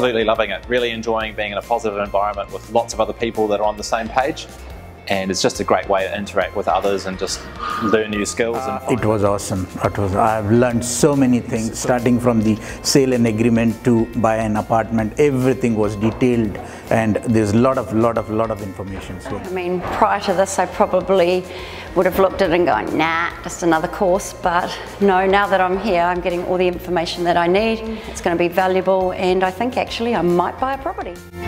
absolutely loving it, really enjoying being in a positive environment with lots of other people that are on the same page, and it's just a great way to interact with others and just learn new skills. It was awesome. I've learned so many things, starting from the sale and agreement to buy an apartment. Everything was detailed and there's a lot of information. So. I mean, prior to this I probably would have looked at it and gone, nah, just another course, but no, now that I'm here I'm getting all the information that I need. It's going to be valuable, and I think actually I might buy a property.